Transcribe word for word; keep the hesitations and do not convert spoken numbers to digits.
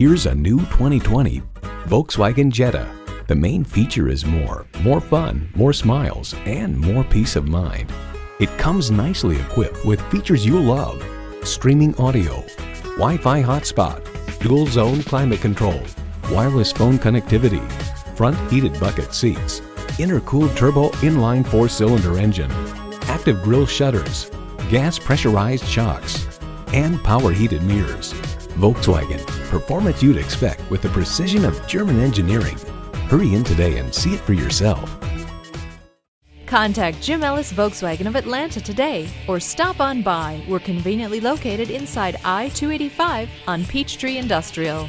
Here's a new twenty twenty Volkswagen Jetta. The main feature is more, more fun, more smiles, and more peace of mind. It comes nicely equipped with features you'll love: streaming audio, Wi-Fi hotspot, dual zone climate control, wireless phone connectivity, front heated bucket seats, intercooled turbo inline four-cylinder engine, active grille shutters, gas pressurized shocks, and power heated mirrors. Volkswagen, performance you'd expect with the precision of German engineering. Hurry in today and see it for yourself. Contact Jim Ellis Volkswagen of Atlanta today or stop on by. We're conveniently located inside I two eighty-five on Peachtree Industrial.